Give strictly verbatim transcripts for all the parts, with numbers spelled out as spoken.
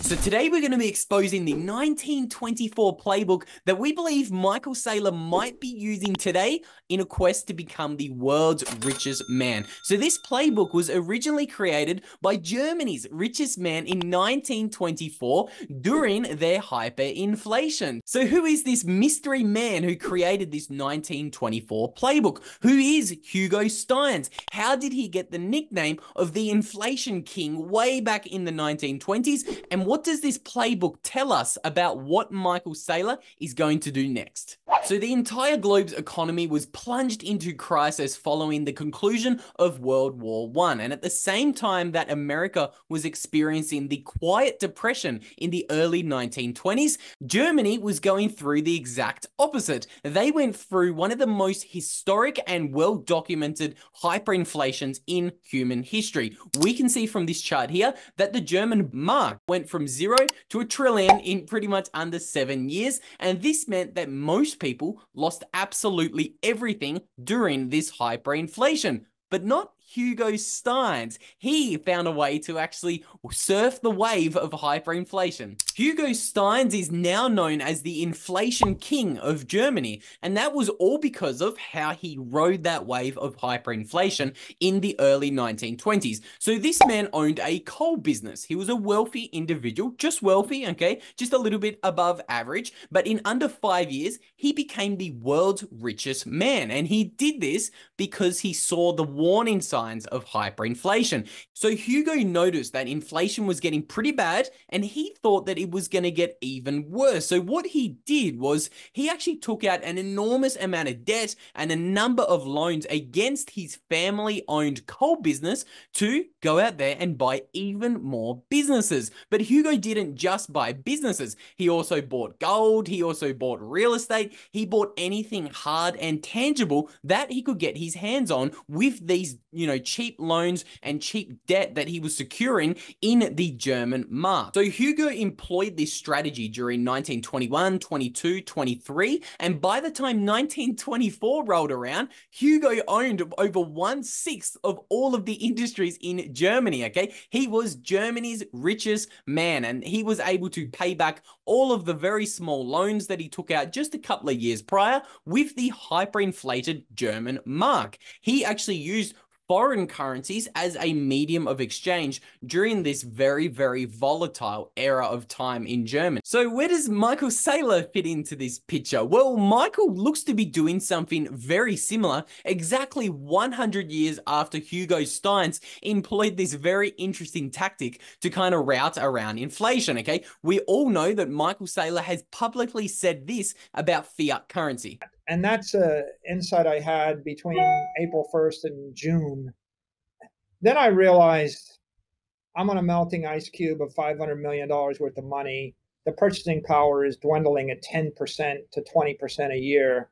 So today we're going to be exposing the nineteen twenty-four playbook that we believe Michael Saylor might be using today in a quest to become the world's richest man. So this playbook was originally created by Germany's richest man in nineteen twenty-four during their hyperinflation. So who is this mystery man who created this nineteen twenty-four playbook? Who is Hugo Stinnes? How did he get the nickname of the inflation king way back in the nineteen twenties? And what does this playbook tell us about what Michael Saylor is going to do next? So the entire globe's economy was plunged into crisis following the conclusion of World War One. And at the same time that America was experiencing the Quiet Depression in the early nineteen twenties, Germany was going through the exact opposite. They went through one of the most historic and well-documented hyperinflations in human history. We can see from this chart here that the German mark went from zero to a trillion in pretty much under seven years. And this meant that most people lost absolutely everything during this hyperinflation, but not Hugo Stinnes. He found a way to actually surf the wave of hyperinflation. Hugo Stinnes is now known as the inflation king of Germany, and that was all because of how he rode that wave of hyperinflation in the early nineteen twenties. So this man owned a coal business. He was a wealthy individual, just wealthy, okay, just a little bit above average, but in under five years, he became the world's richest man, and he did this because he saw the warning signs signs of hyperinflation. So Hugo noticed that inflation was getting pretty bad, and he thought that it was going to get even worse. So what he did was he actually took out an enormous amount of debt and a number of loans against his family-owned coal business to go out there and buy even more businesses. But Hugo didn't just buy businesses. He also bought gold. He also bought real estate. He bought anything hard and tangible that he could get his hands on with these, you you know, cheap loans and cheap debt that he was securing in the German mark. So Hugo employed this strategy during nineteen twenty-one, twenty-two, twenty-three. And by the time nineteen twenty-four rolled around, Hugo owned over one sixth of all of the industries in Germany. Okay. He was Germany's richest man, and he was able to pay back all of the very small loans that he took out just a couple of years prior with the hyperinflated German mark. He actually used foreign currencies as a medium of exchange during this very, very volatile era of time in Germany. So where does Michael Saylor fit into this picture? Well, Michael looks to be doing something very similar exactly one hundred years after Hugo Stinnes employed this very interesting tactic to kind of route around inflation, okay? We all know that Michael Saylor has publicly said this about fiat currency. And that's an insight I had between April first and June. Then I realized I'm on a melting ice cube of five hundred million dollars worth of money. The purchasing power is dwindling at ten percent to twenty percent a year.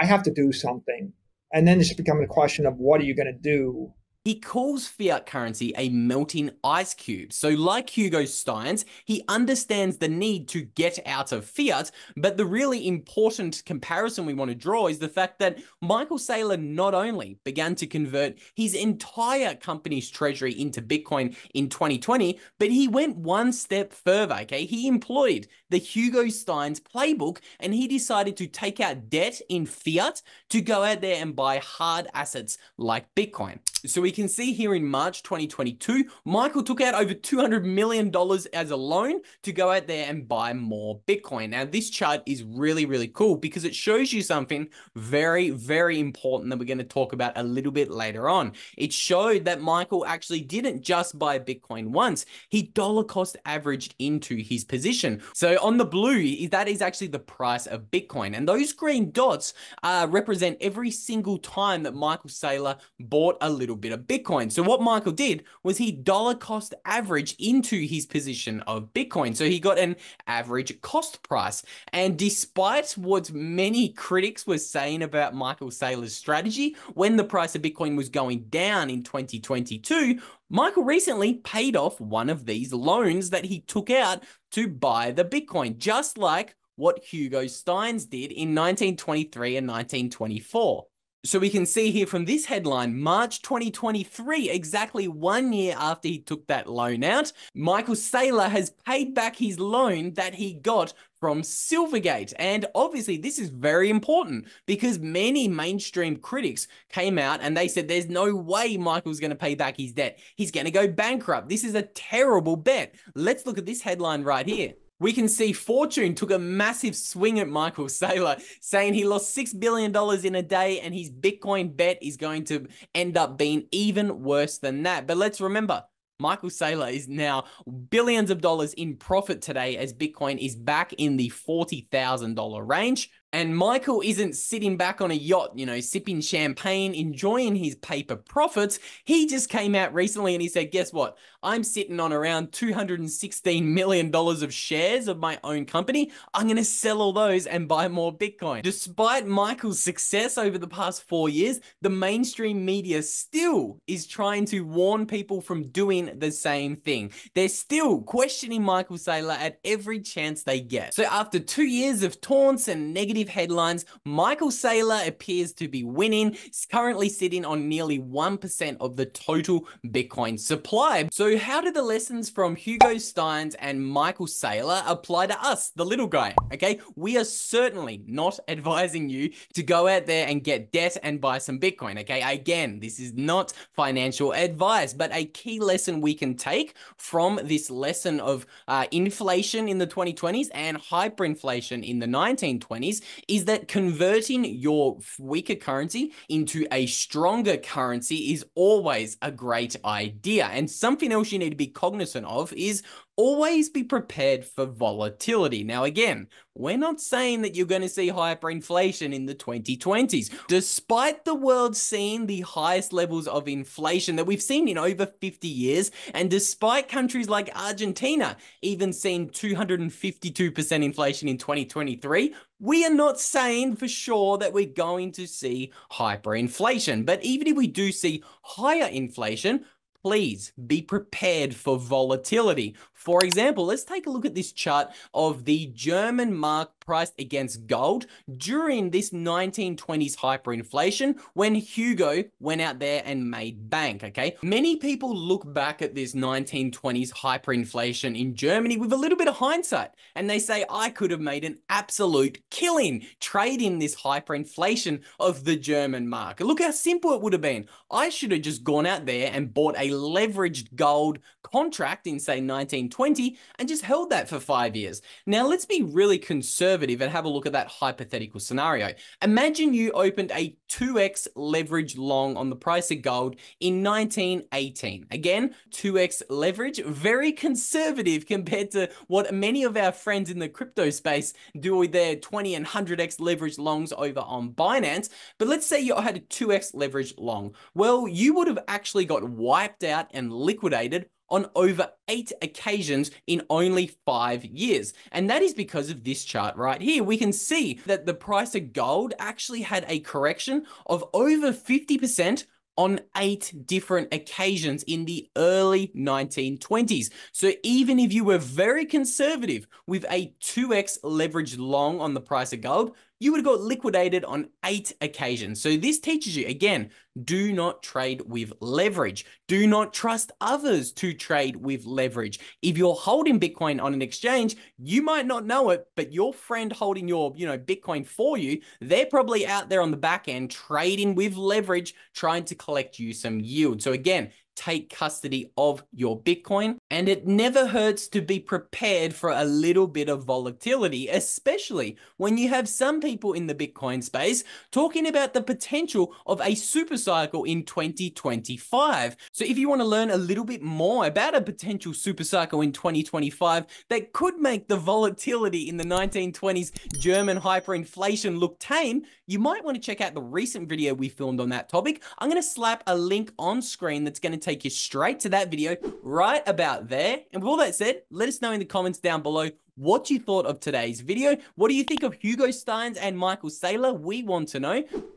I have to do something. And then it's becoming a question of what are you going to do? He calls fiat currency a melting ice cube. So like Hugo Stinnes, he understands the need to get out of fiat, but the really important comparison we want to draw is the fact that Michael Saylor not only began to convert his entire company's treasury into Bitcoin in twenty twenty, but he went one step further, okay? He employed the Hugo Stinnes playbook, and he decided to take out debt in fiat to go out there and buy hard assets like Bitcoin. So we can see here in March twenty twenty-two, Michael took out over two hundred million dollars as a loan to go out there and buy more Bitcoin. Now, this chart is really, really cool because it shows you something very, very important that we're going to talk about a little bit later on. It showed that Michael actually didn't just buy Bitcoin once. He dollar cost averaged into his position. So on the blue, that is actually the price of Bitcoin. And those green dots uh, represent every single time that Michael Saylor bought a little bit of Bitcoin. So what Michael did was he dollar cost averaged into his position of Bitcoin. So he got an average cost price. And despite what many critics were saying about Michael Saylor's strategy, when the price of Bitcoin was going down in twenty twenty-two, Michael recently paid off one of these loans that he took out to buy the Bitcoin, just like what Hugo Stinnes did in nineteen twenty-three and nineteen twenty-four. So we can see here from this headline, March twenty twenty-three, exactly one year after he took that loan out, Michael Saylor has paid back his loan that he got from Silvergate. And obviously this is very important because many mainstream critics came out and they said there's no way Michael's going to pay back his debt. He's going to go bankrupt. This is a terrible bet. Let's look at this headline right here. We can see Fortune took a massive swing at Michael Saylor, saying he lost six billion dollars in a day and his Bitcoin bet is going to end up being even worse than that. But let's remember, Michael Saylor is now billions of dollars in profit today as Bitcoin is back in the forty thousand dollar range. And Michael isn't sitting back on a yacht, you know, sipping champagne, enjoying his paper profits. He just came out recently and he said, guess what? I'm sitting on around two hundred sixteen million dollars of shares of my own company. I'm going to sell all those and buy more Bitcoin. Despite Michael's success over the past four years, the mainstream media still is trying to warn people from doing the same thing. They're still questioning Michael Saylor at every chance they get. So after two years of taunts and negative headlines, Michael Saylor appears to be winning. He's currently sitting on nearly one percent of the total Bitcoin supply. So how do the lessons from Hugo Stinnes and Michael Saylor apply to us, the little guy? Okay, we are certainly not advising you to go out there and get debt and buy some Bitcoin. Okay, again, this is not financial advice, but a key lesson we can take from this lesson of uh, inflation in the twenty twenties and hyperinflation in the nineteen twenties is that converting your weaker currency into a stronger currency is always a great idea. And something else you need to be cognizant of is always be prepared for volatility. Now, again, we're not saying that you're going to see hyperinflation in the twenty twenties. Despite the world seeing the highest levels of inflation that we've seen in over fifty years, and despite countries like Argentina even seeing two hundred fifty-two percent inflation in twenty twenty-three, we are not saying for sure that we're going to see hyperinflation. But even if we do see higher inflation, please be prepared for volatility. For example, let's take a look at this chart of the German mark priced against gold during this nineteen twenties hyperinflation when Hugo went out there and made bank, okay? Many people look back at this nineteen twenties hyperinflation in Germany with a little bit of hindsight and they say, I could have made an absolute killing trading this hyperinflation of the German mark. Look how simple it would have been. I should have just gone out there and bought a leveraged gold contract in, say, nineteen twenty and just held that for five years. Now, let's be really conservative and have a look at that hypothetical scenario. Imagine you opened a two X leverage long on the price of gold in nineteen eighteen. Again, two X leverage, very conservative compared to what many of our friends in the crypto space do with their twenty and one hundred X leverage longs over on Binance. But let's say you had a two X leverage long. Well, you would have actually got wiped out and liquidated on over eight occasions in only five years. And that is because of this chart right here. We can see that the price of gold actually had a correction of over fifty percent on eight different occasions in the early nineteen twenties. So even if you were very conservative with a two X leverage long on the price of gold, you would have got liquidated on eight occasions. So this teaches you, again, do not trade with leverage. Do not trust others to trade with leverage. If you're holding Bitcoin on an exchange, you might not know it, but your friend holding your, you know, Bitcoin for you, they're probably out there on the back end trading with leverage, trying to collect you some yield. So again, take custody of your Bitcoin. And it never hurts to be prepared for a little bit of volatility, especially when you have some people in the Bitcoin space talking about the potential of a super cycle in twenty twenty-five. So if you want to learn a little bit more about a potential super cycle in twenty twenty-five that could make the volatility in the nineteen twenties German hyperinflation look tame, you might want to check out the recent video we filmed on that topic. I'm going to slap a link on screen that's going to take you straight to that video right about there. And with all that said, let us know in the comments down below what you thought of today's video. What do you think of Hugo Stinnes and Michael Saylor? We want to know.